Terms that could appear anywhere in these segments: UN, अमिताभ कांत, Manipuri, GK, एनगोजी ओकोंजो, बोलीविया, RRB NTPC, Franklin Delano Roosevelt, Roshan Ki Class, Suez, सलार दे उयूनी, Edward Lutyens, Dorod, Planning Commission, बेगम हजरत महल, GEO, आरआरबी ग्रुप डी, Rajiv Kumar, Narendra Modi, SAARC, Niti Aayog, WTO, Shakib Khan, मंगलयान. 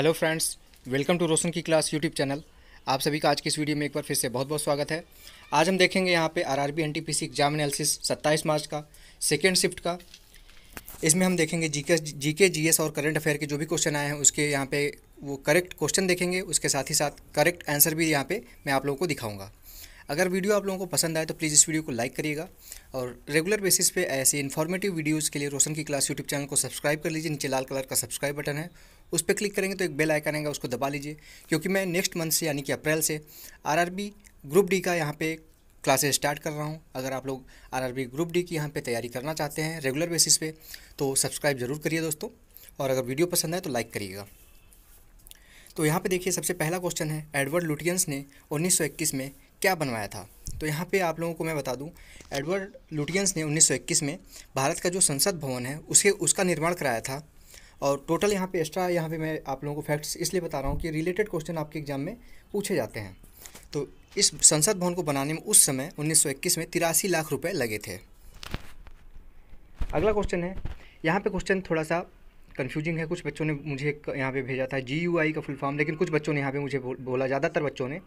Hello friends, welcome to Roshan की class YouTube channel. आप सभी का आज की इस वीडियो में एक बार फिर से बहुत बहुत स्वागत है। आज हम देखेंगे यहाँ पे RRB NTPC exam analysis 27 March का सेकेंड शिफ्ट का। इसमें हम देखेंगे जीके जीएस और करंट अफेयर के जो भी क्वेश्चन आए हैं उसके यहाँ पे वो करेक्ट क्वेश्चन देखेंगे, उसके साथ ही साथ करेक्ट आंसर भी यहाँ पर मैं आप लोगों को दिखाऊँगा। अगर वीडियो आप लोगों को पसंद आए तो प्लीज़ इस वीडियो को लाइक करिएगा और रेगुलर बेसिस पे ऐसे इन्फॉर्मेटिव वीडियोज़ के लिए रोशन की क्लास यूट्यूब चैनल को सब्सक्राइब कर लीजिए। नीचे लाल कलर का सब्सक्राइब बटन है, उस पर क्लिक करेंगे तो एक बेल आइकन आएगा, उसको दबा लीजिए, क्योंकि मैं नेक्स्ट मंथ से यानी कि अप्रैल से आरआरबी ग्रुप डी का यहाँ पे क्लासेज स्टार्ट कर रहा हूँ। अगर आप लोग आरआरबी ग्रुप डी की यहाँ पे तैयारी करना चाहते हैं रेगुलर बेसिस पे तो सब्सक्राइब जरूर करिए दोस्तों, और अगर वीडियो पसंद आए तो लाइक करिएगा। तो यहाँ पे देखिए, सबसे पहला क्वेश्चन है एडवर्ड लुटियंस ने 1921 में क्या बनवाया था। तो यहाँ पे आप लोगों को मैं बता दूं, एडवर्ड लुटियंस ने 1921 में भारत का जो संसद भवन है उसका निर्माण कराया था। और टोटल यहाँ पे एक्स्ट्रा यहाँ पे मैं आप लोगों को फैक्ट्स इसलिए बता रहा हूँ कि रिलेटेड क्वेश्चन आपके एग्जाम में पूछे जाते हैं। तो इस संसद भवन को बनाने में उस समय 1921 में 83 लाख रुपये लगे थे। अगला क्वेश्चन है, यहाँ पे क्वेश्चन थोड़ा सा कन्फ्यूजिंग है। कुछ बच्चों ने मुझे यहाँ पे भेजा था GUI का फुल फॉर्म, लेकिन कुछ बच्चों ने यहाँ पे मुझे बोला, ज़्यादातर बच्चों ने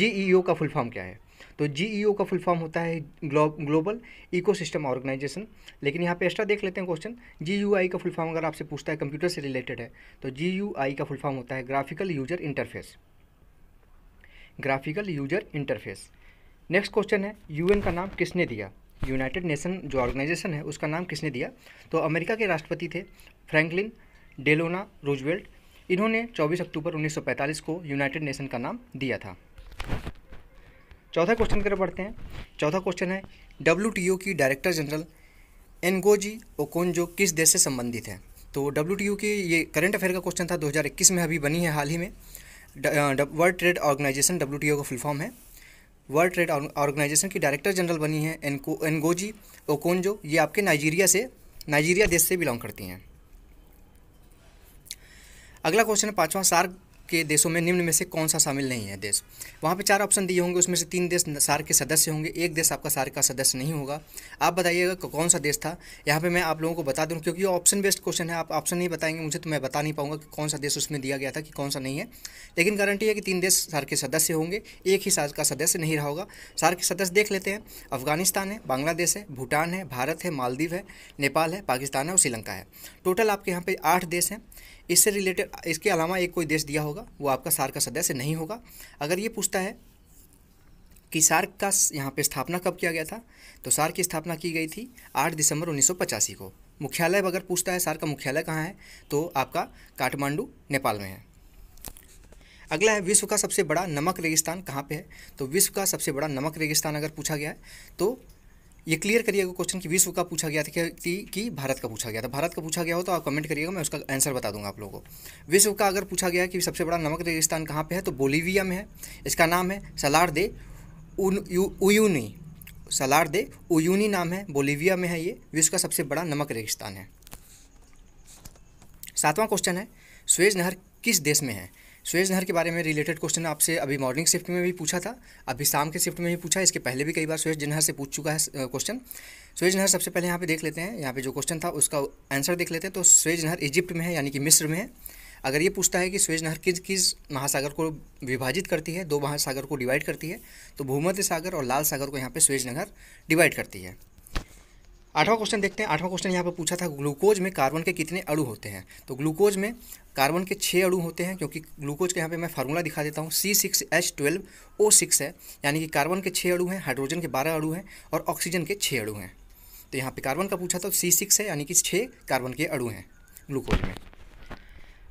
GEO का फुल फॉर्म क्या है। तो GEO का फुल फॉर्म होता है ग्लोबल इकोसिस्टम ऑर्गेनाइजेशन, लेकिन यहाँ पे एक्स्ट्रा देख लेते हैं क्वेश्चन। GUI का फुल फॉर्म अगर आपसे पूछता है, कंप्यूटर से रिलेटेड है, तो GUI का फुल फॉर्म होता है graphical user interface, graphical user interface. Next question है, UN का नाम किसने दिया, यूनाइटेड नेशन जो ऑर्गेनाइजेशन है उसका नाम किसने दिया। तो अमेरिका के राष्ट्रपति थे फ्रैंकलिन डेलोना रूजवेल्ट, इन्होंने 24 अक्टूबर 1945 को यूनाइटेड नेशन का नाम दिया था। चौथा क्वेश्चन की तरफ बढ़ते हैं। चौथा क्वेश्चन है, WTO की डायरेक्टर जनरल एनगोजी ओकोंजो किस देश से संबंधित है। तो WTO की, ये करंट अफेयर का क्वेश्चन था, 2021 में अभी बनी है हाल ही में। वर्ल्ड ट्रेड ऑर्गेनाइजेशन WTO का फुल फॉर्म है। वर्ल्ड ट्रेड ऑर्गेनाइजेशन की डायरेक्टर जनरल बनी है एनगोजी ओकोंजो। ये आपके नाइजीरिया देश से बिलोंग करती हैं। अगला क्वेश्चन है पाँचवां, सार्क के देशों में निम्न में से कौन सा शामिल नहीं है देश। वहाँ पे 4 ऑप्शन दिए होंगे, उसमें से 3 देश सार्क के सदस्य होंगे, एक देश आपका सार्क का सदस्य नहीं होगा। आप बताइएगा कौन सा देश था। यहाँ पे मैं आप लोगों को बता दूँ, क्योंकि ऑप्शन बेस्ड क्वेश्चन है, आप ऑप्शन नहीं बताएंगे मुझे तो मैं बता नहीं पाऊंगा कि कौन सा देश उसमें दिया गया था कि कौन सा नहीं है। लेकिन गारंटी है कि 3 देश सार्क के सदस्य होंगे, एक ही सार्क का सदस्य नहीं रहा होगा। सार्क के सदस्य देख लेते हैं, अफगानिस्तान है, बांग्लादेश है, भूटान है, भारत है, मालदीव है, नेपाल है, पाकिस्तान है और श्रीलंका है। टोटल आपके यहाँ पे 8 देश हैं। इससे रिलेटेड इसके अलावा एक कोई देश दिया होगा, वो आपका सार्क का सदस्य नहीं होगा। अगर ये पूछता है कि सार्क का यहाँ पे स्थापना कब किया गया था, तो सार्क की स्थापना की गई थी 8 दिसंबर 1985 को। मुख्यालय अगर पूछता है सार्क का मुख्यालय कहाँ है, तो आपका काठमांडू नेपाल में है। अगला है, विश्व का सबसे बड़ा नमक रेगिस्तान कहाँ पर है। तो विश्व का सबसे बड़ा नमक रेगिस्तान अगर पूछा गया है तो ये क्लियर करिएगा क्वेश्चन कि विश्व का पूछा गया था कि भारत का पूछा गया था। भारत का पूछा गया हो तो आप कमेंट करिएगा, मैं उसका आंसर बता दूंगा आप लोगों को। विश्व का अगर पूछा गया है कि सबसे बड़ा नमक रेगिस्तान कहाँ पे है, तो बोलीविया में है। इसका नाम है सलार दे उयूनी, सलार दे उयूनी नाम है, बोलीविया में है। ये विश्व का सबसे बड़ा नमक रेगिस्तान है। 7वां क्वेश्चन है, स्वेज नहर किस देश में है। स्वेज नहर के बारे में रिलेटेड क्वेश्चन आपसे अभी मॉर्निंग शिफ्ट में भी पूछा था, अभी शाम के शिफ्ट में भी पूछा, इसके पहले भी कई बार स्वेज नहर से पूछ चुका है क्वेश्चन। स्वेज नहर सबसे पहले यहाँ पे देख लेते हैं, यहाँ पे जो क्वेश्चन था उसका आंसर देख लेते हैं। तो स्वेज नहर इजिप्ट में है, यानी कि मिस्र में है। अगर ये पूछता है कि स्वेज नहर किस महासागर को विभाजित करती है, 2 महासागर को डिवाइड करती है, तो भूमध्य सागर और लाल सागर को यहाँ पे स्वेज नहर डिवाइड करती है। 8वां क्वेश्चन देखते हैं। 8वां क्वेश्चन यहाँ पे पूछा था, ग्लूकोज में कार्बन के कितने अणु होते हैं। तो ग्लूकोज में कार्बन के 6 अणु होते हैं, क्योंकि ग्लूकोज के यहाँ पे मैं फार्मूला दिखा देता हूँ, C6H12O6 है, यानी कि कार्बन के 6 अणु हैं, हाइड्रोजन के 12 अणु हैं और ऑक्सीजन के 6 अणु हैं। तो यहाँ पे कार्बन का पूछा था, C6 है, यानी कि 6 कार्बन के अणु हैं ग्लूकोज में।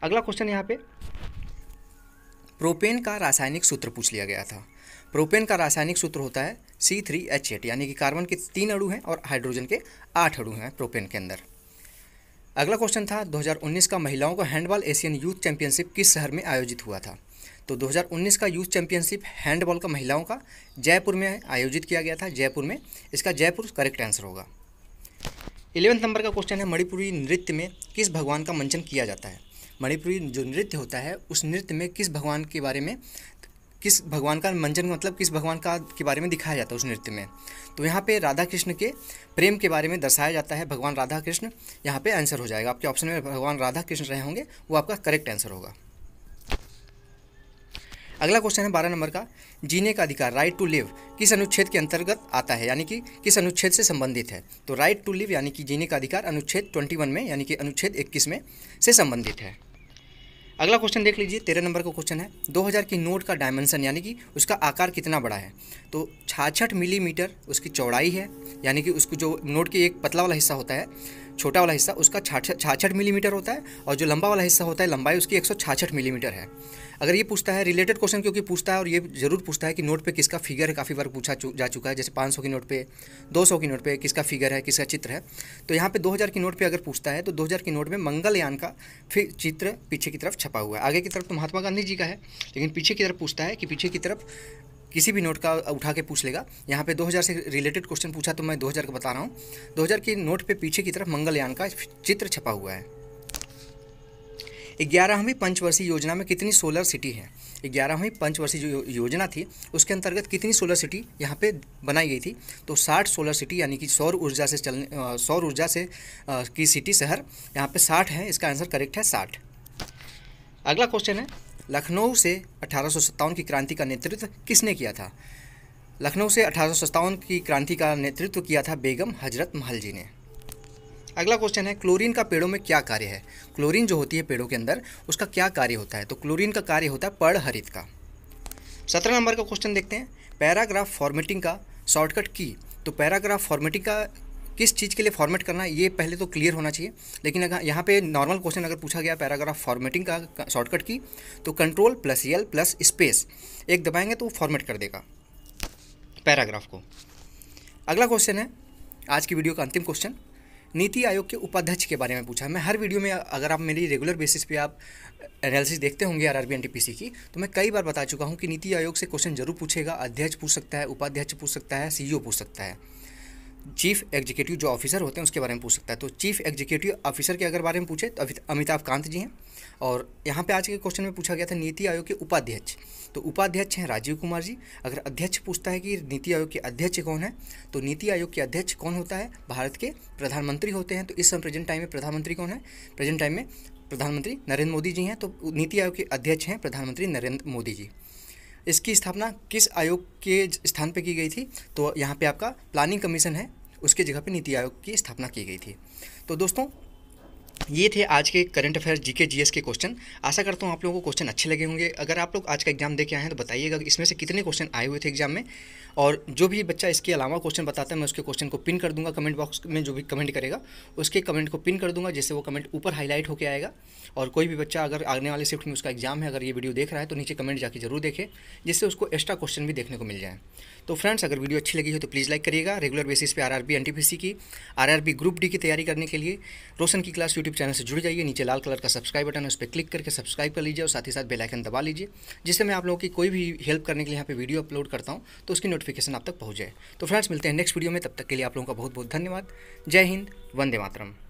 अगला क्वेश्चन यहाँ पे प्रोपेन का रासायनिक सूत्र पूछ लिया गया था। प्रोपेन का रासायनिक सूत्र होता है C3H8, यानी कि कार्बन के 3 अणु हैं और हाइड्रोजन के 8 अणु हैं प्रोपेन के अंदर। अगला क्वेश्चन था, 2019 का महिलाओं का हैंडबॉल एशियन यूथ चैंपियनशिप किस शहर में आयोजित हुआ था। तो 2019 का यूथ चैंपियनशिप हैंडबॉल का महिलाओं का जयपुर में आयोजित किया गया था, जयपुर में। इसका जयपुर करेक्ट आंसर होगा। 11 नंबर का क्वेश्चन है, मणिपुरी नृत्य में किस भगवान का मंचन किया जाता है। मणिपुरी जो नृत्य होता है उस नृत्य में किस भगवान के बारे में, किस भगवान का मंचन, मतलब किस भगवान का के बारे में दिखाया जाता है उस नृत्य में। तो यहाँ पे राधा कृष्ण के प्रेम के बारे में दर्शाया जाता है, भगवान राधा कृष्ण यहाँ पे आंसर हो जाएगा। आपके ऑप्शन में भगवान राधा कृष्ण रहे होंगे, वो आपका करेक्ट आंसर होगा। अगला क्वेश्चन है 12 नंबर का, जीने का अधिकार राइट टू लिव किस अनुच्छेद के अंतर्गत आता है, यानी कि किस अनुच्छेद से संबंधित है। तो राइट टू लिव यानी कि जीने का अधिकार अनुच्छेद 21 में, यानी कि अनुच्छेद 21 में से संबंधित है। अगला क्वेश्चन देख लीजिए, 13 नंबर का क्वेश्चन है 2000 की नोट का डायमेंशन यानी कि उसका आकार कितना बड़ा है। तो 66 मिलीमीटर उसकी चौड़ाई है, यानी कि उसको जो नोट की एक पतला वाला हिस्सा होता है, छोटा वाला हिस्सा, उसका 66 मिलीमीटर होता है, और जो लंबा वाला हिस्सा होता है, लंबाई उसकी 166 मिलीमीटर है। अगर ये पूछता है, रिलेटेड क्वेश्चन क्योंकि पूछता है, और ये जरूर पूछता है कि नोट पे किसका फिगर है, काफ़ी बार पूछा जा चुका है, जैसे 500 की नोट पे, 200 की नोट पे किसका फिगर है, किसका चित्र है। तो यहाँ पे 2000 की नोट पे अगर पूछता है, तो 2000 की नोट में मंगलयान का फिर चित्र पीछे की तरफ छपा हुआ है। आगे की तरफ तो महात्मा गांधी जी का है, लेकिन पीछे की तरफ पूछता है कि पीछे की तरफ किसी भी नोट का उठा के पूछ लेगा। यहाँ पे 2000 से रिलेटेड क्वेश्चन पूछा तो मैं 2000 का बता रहा हूँ। 2000 की नोट पे पीछे की तरफ मंगलयान का चित्र छपा हुआ है। 11वीं पंचवर्षीय योजना में कितनी सोलर सिटी है, 11वीं पंचवर्षीय जो योजना थी उसके अंतर्गत कितनी सोलर सिटी यहाँ पे बनाई गई थी। तो 60 सोलर सिटी यानी कि सौर ऊर्जा से की सिटी शहर यहाँ पे 60 है, इसका आंसर करेक्ट है 60। अगला क्वेश्चन है, लखनऊ से 1857 की क्रांति का नेतृत्व किसने किया था। लखनऊ से 1857 की क्रांति का नेतृत्व किया था बेगम हजरत महल जी ने। अगला क्वेश्चन है, क्लोरीन का पेड़ों में क्या कार्य है। क्लोरीन जो होती है पेड़ों के अंदर, उसका क्या कार्य होता है। तो क्लोरीन का कार्य होता है पर्णहरित का। 17 नंबर का क्वेश्चन देखते हैं, पैराग्राफ फॉर्मेटिंग का शॉर्टकट की। तो पैराग्राफ फॉर्मेटिंग का किस चीज़ के लिए फॉर्मेट करना है, ये पहले तो क्लियर होना चाहिए। लेकिन अगर यहाँ पे नॉर्मल क्वेश्चन अगर पूछा गया पैराग्राफ फॉर्मेटिंग का शॉर्टकट की, तो Ctrl+L+Space एक दबाएंगे तो फॉर्मेट कर देगा पैराग्राफ को। अगला क्वेश्चन है, आज की वीडियो का अंतिम क्वेश्चन, नीति आयोग के उपाध्यक्ष के बारे में पूछा है। मैं हर वीडियो में, अगर आप मेरी रेगुलर बेसिस पे आप एनालिसिस देखते होंगे आरआरबी एनटीपीसी की, तो मैं कई बार बता चुका हूँ कि नीति आयोग से क्वेश्चन जरूर पूछेगा। अध्यक्ष पूछ सकता है, उपाध्यक्ष पूछ सकता है, सीईओ पूछ सकता है, चीफ एग्जीक्यूटिव जो ऑफिसर होते हैं उसके बारे में पूछ सकता है। तो चीफ एग्जीक्यूटिव ऑफिसर के अगर बारे में पूछे तो अमिताभ कांत जी हैं। और यहाँ पे आज के क्वेश्चन में पूछा गया था नीति आयोग के उपाध्यक्ष, तो उपाध्यक्ष हैं राजीव कुमार जी। अगर अध्यक्ष पूछता है कि नीति आयोग के अध्यक्ष कौन है, तो नीति आयोग के अध्यक्ष कौन होता है, भारत के प्रधानमंत्री होते हैं। तो इस समय प्रेजेंट टाइम में प्रधानमंत्री कौन है, प्रेजेंट टाइम में प्रधानमंत्री नरेंद्र मोदी जी हैं। तो नीति आयोग के अध्यक्ष हैं प्रधानमंत्री नरेंद्र मोदी जी। इसकी स्थापना किस आयोग के स्थान पे की गई थी, तो यहाँ पे आपका प्लानिंग कमीशन है, उसके जगह पे नीति आयोग की स्थापना की गई थी। तो दोस्तों, ये थे आज के करंट अफेयर्स जीके जीएस के क्वेश्चन। आशा करता हूँ आप लोगों को क्वेश्चन अच्छे लगे होंगे। अगर आप लोग आज का एग्जाम देके आए हैं तो बताइएगा इसमें से कितने क्वेश्चन आए हुए थे एग्जाम में, और जो भी बच्चा इसके अलावा क्वेश्चन बताता है मैं उसके क्वेश्चन को पिन कर दूंगा कमेंट बॉक्स में, जो भी कमेंट करेगा उसके कमेंट को पिन कर दूंगा, जिससे वो कमेंट ऊपर हाईलाइट होकर आएगा। और कोई भी बच्चा अगर आने वाले शिफ्ट में उसका एग्जाम है, अगर ये वीडियो देख रहा है तो नीचे कमेंट जाके जरूर देखे, जिससे उसको एक्स्ट्रा क्वेश्चन भी देखने को मिल जाए। तो फ्रेंड्स, अगर वीडियो अच्छी लगी हो तो प्लीज़ लाइक करिएगा। रेगुलर बेसिस पे आरआरबी एनटीपीसी की, आरआरबी ग्रुप डी की तैयारी करने के लिए रोशन की क्लास यूट्यूब चैनल से जुड़ जाइए। नीचे लाल कलर का सब्सक्राइब बटन है, उस पर क्लिक करके सब्सक्राइब कर लीजिए, और साथ ही साथ बेल आइकन दबा लीजिए, जिससे मैं आप लोगों की कोई भी हेल्प करने के लिए यहाँ पे वीडियो अपलोड करता हूँ तो उसकी नोटिफिकेशन आप तक पहुँच जाए। तो फ्रेंड्स, मिलते हैं नेक्स्ट वीडियो में, तब तक के लिए आप लोगों का बहुत बहुत धन्यवाद। जय हिंद, वंदे मातरम।